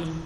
Almighty.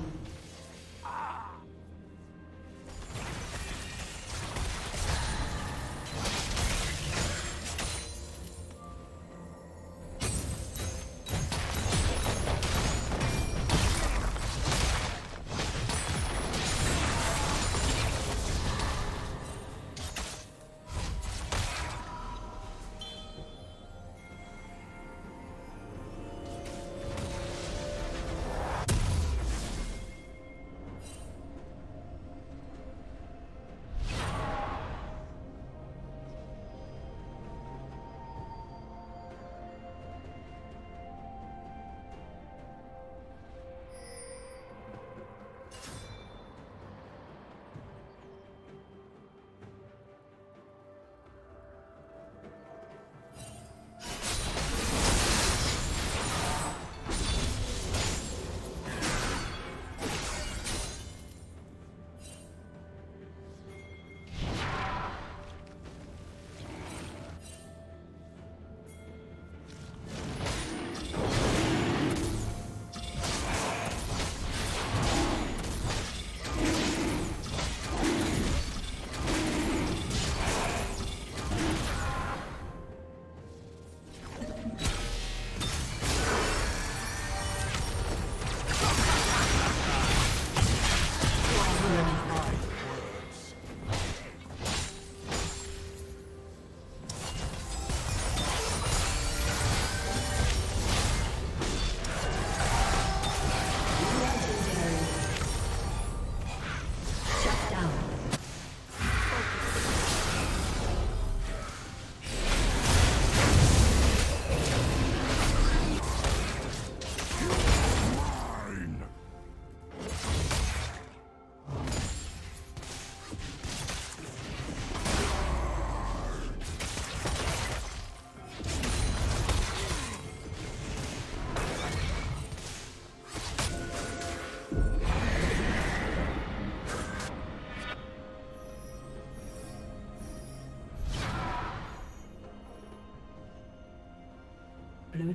Blue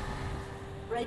The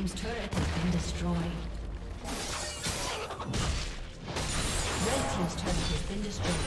team's turret has been destroyed. Red team's turret has been destroyed.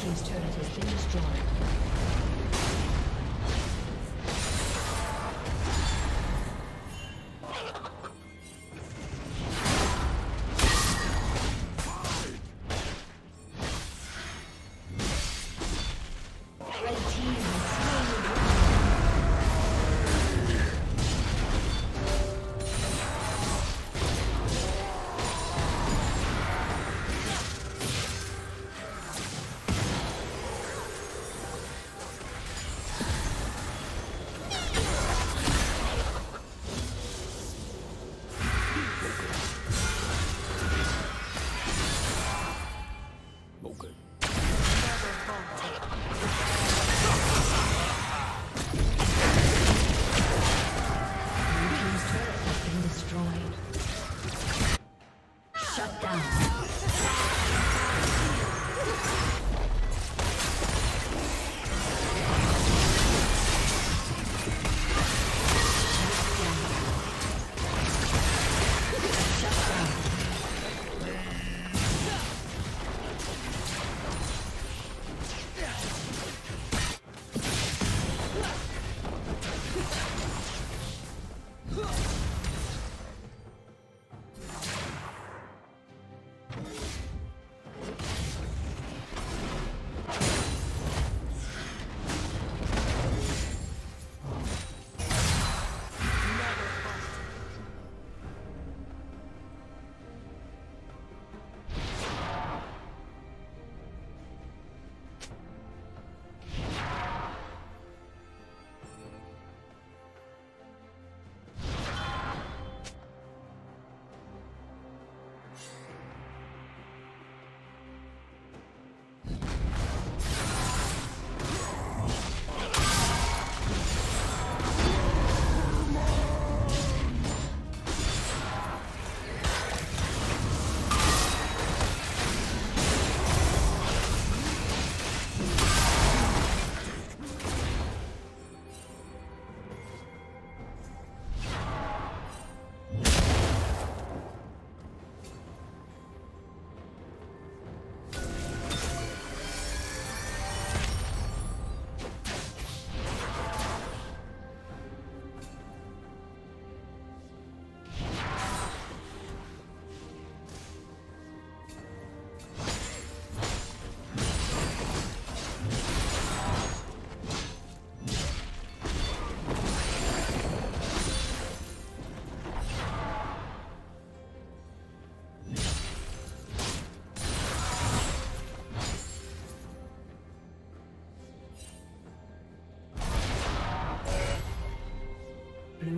This turret has been destroyed.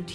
Blue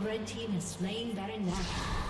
Red team has slain Baron Nashor.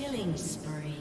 Killing spree.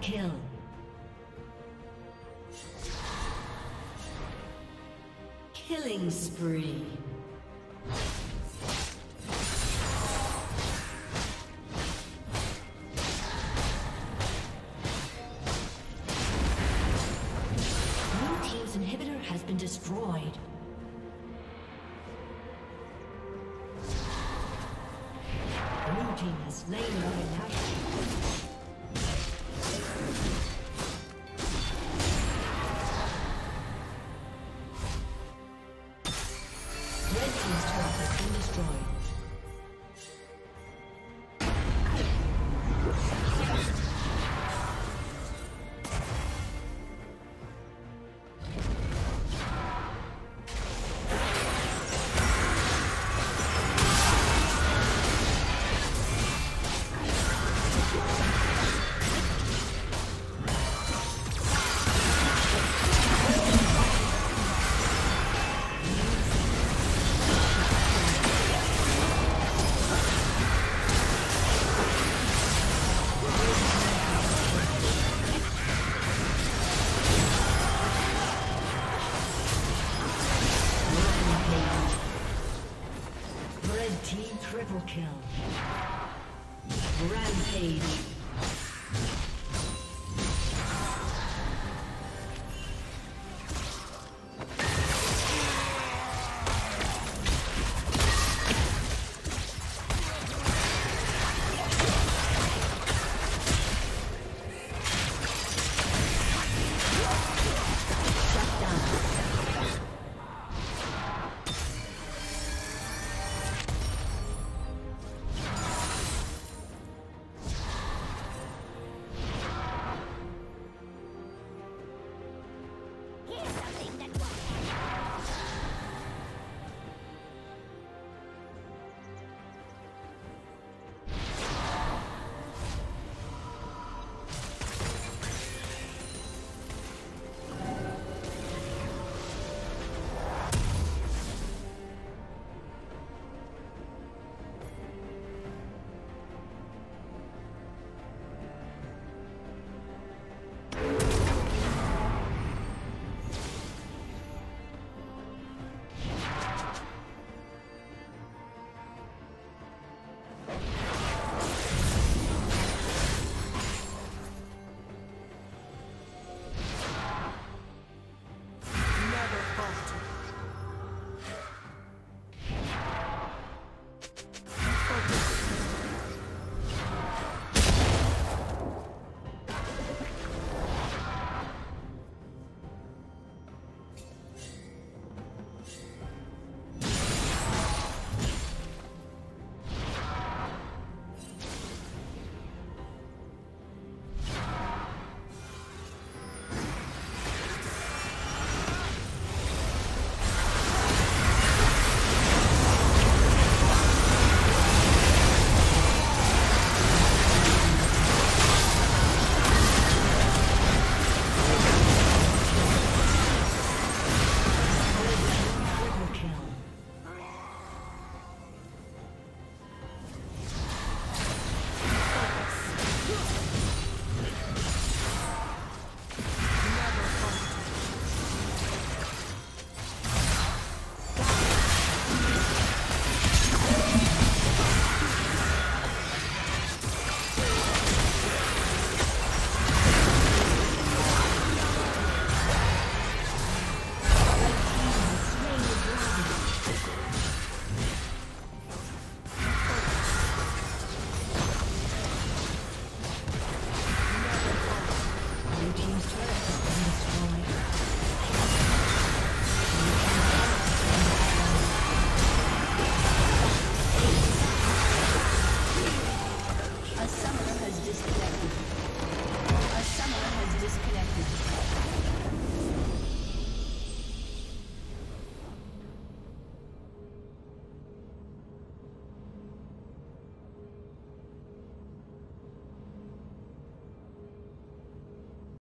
kill. Killing spree. Destroyed. Blue team has slain Lion Ash. Triple kill. Rampage.